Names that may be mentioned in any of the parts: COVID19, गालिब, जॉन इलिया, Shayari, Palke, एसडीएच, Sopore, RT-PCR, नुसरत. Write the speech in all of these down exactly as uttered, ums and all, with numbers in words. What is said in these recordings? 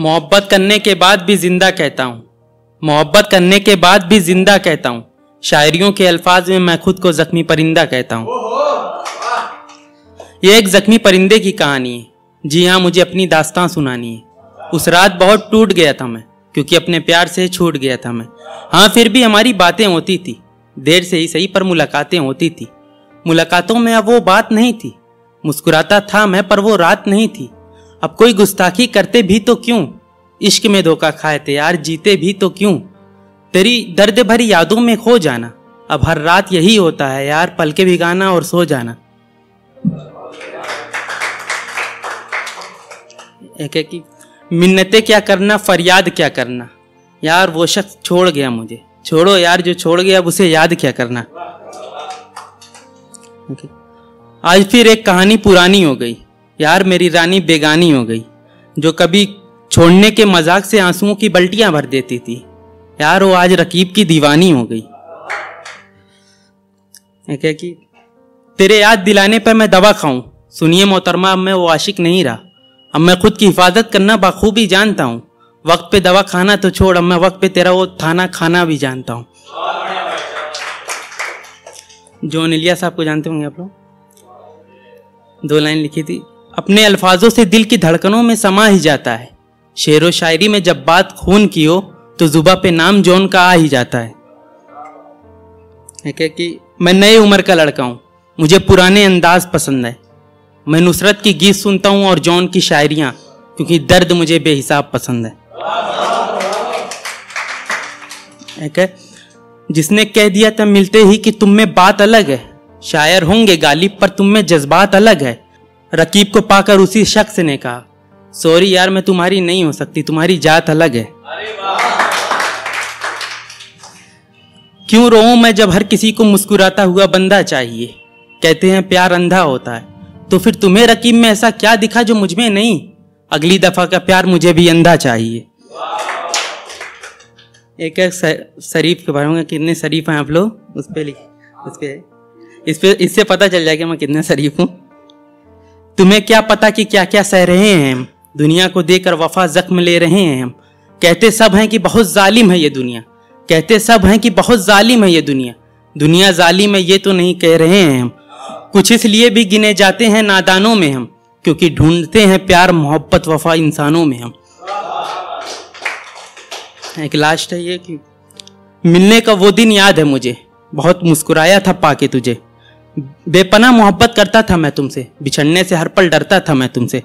मोहब्बत करने के बाद भी ज़िंदा कहता हूँ, मोहब्बत करने के बाद भी ज़िंदा कहता हूँ। शायरियों के अल्फाज में मैं खुद को ज़ख्मी परिंदा कहता हूँ। ये एक ज़ख्मी परिंदे की कहानी है, जी हाँ मुझे अपनी दास्तां सुनानी है। उस रात बहुत टूट गया था मैं, क्योंकि अपने प्यार से छूट गया था मैं। हाँ फिर भी हमारी बातें होती थी, देर से ही सही पर मुलाकातें होती थी। मुलाकातों में अब वो बात नहीं थी, मुस्कुराता था मैं पर वो रात नहीं थी। अब कोई गुस्ताखी करते भी तो क्यों, इश्क में धोखा खाए थे यार जीते भी तो क्यों। तेरी दर्द भरी यादों में खो जाना, अब हर रात यही होता है यार पलके भिगाना और सो जाना। एक एक मिन्नतें क्या करना फरियाद क्या करना, यार वो शख्स छोड़ गया मुझे, छोड़ो यार जो छोड़ गया अब उसे याद क्या करना। आज फिर एक कहानी पुरानी हो गई, यार मेरी रानी बेगानी हो गई, जो कभी छोड़ने के मजाक से आंसुओं की बल्टियां भर देती थी, यार वो आज रकीब की दीवानी हो गई। क्या कि तेरे याद दिलाने पर मैं दवा खाऊं, सुनिए मोहतरमा अब मैं वो आशिक नहीं रहा। अब मैं खुद की हिफाजत करना बाखूबी जानता हूँ, वक्त पे दवा खाना तो छोड़ अब मैं वक्त पे तेरा वो थाना खाना भी जानता हूँ। जॉन इलिया साहब को जानते होंगे आप लोग, दो लाइन लिखी थी। अपने अल्फाजों से दिल की धड़कनों में समा ही जाता है, शेर व शायरी में जब बात खून की हो तो जुबा पे नाम जॉन का आ ही जाता है। है कि मैं नई उम्र का लड़का हूँ, मुझे पुराने अंदाज पसंद है। मैं नुसरत की गीत सुनता हूँ और जॉन की शायरियाँ, क्योंकि दर्द मुझे बेहिसाब पसंद है। है जिसने कह दिया था मिलते ही कि तुम में बात अलग है, शायर होंगे गालिब पर तुम में जज्बात अलग है। रकीब को पाकर उसी शख्स ने कहा सॉरी यार मैं तुम्हारी नहीं हो सकती, तुम्हारी जात अलग है। क्यों रोऊं मैं जब हर किसी को मुस्कुराता हुआ बंदा चाहिए, कहते हैं प्यार अंधा होता है, तो फिर तुम्हें रकीब में ऐसा क्या दिखा जो मुझ में नहीं। अगली दफा का प्यार मुझे भी अंधा चाहिए। एक एक शरीफ के बारे में कितने शरीफ हैं आप लोग, उस पे लिख उस पे इस पे इससे पता चल जाएगा मैं कितना शरीफ हूँ। तुम्हें क्या पता कि क्या क्या सह रहे हैं हम, दुनिया को देकर वफा जख्म ले रहे हैं हम। कहते सब हैं कि बहुत जालिम है ये दुनिया, कहते सब हैं कि बहुत जालिम है ये दुनिया, दुनिया जालिम है ये तो नहीं कह रहे हैं हम। कुछ इसलिए भी गिने जाते हैं नादानों में हम, क्योंकि ढूंढते हैं प्यार मोहब्बत वफा इंसानों में हम। एक लास्ट है ये कि मिलने का वो दिन याद है मुझे, बहुत मुस्कुराया था पाके तुझे। बेपना मोहब्बत करता था मैं तुमसे, बिछड़ने से हर पल डरता था मैं तुमसे।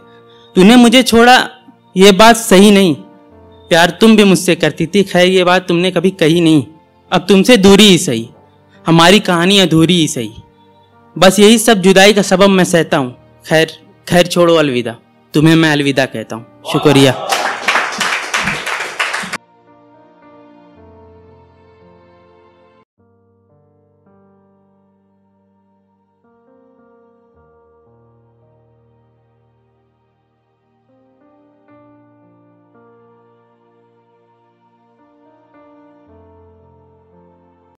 तूने मुझे छोड़ा ये बात सही नहीं, प्यार तुम भी मुझसे करती थी, खैर ये बात तुमने कभी कही नहीं। अब तुमसे दूरी ही सही, हमारी कहानी अधूरी ही सही, बस यही सब जुदाई का सबब मैं सहता हूँ। खैर खैर छोड़ो अलविदा, तुम्हें मैं अलविदा कहता हूँ। शुक्रिया।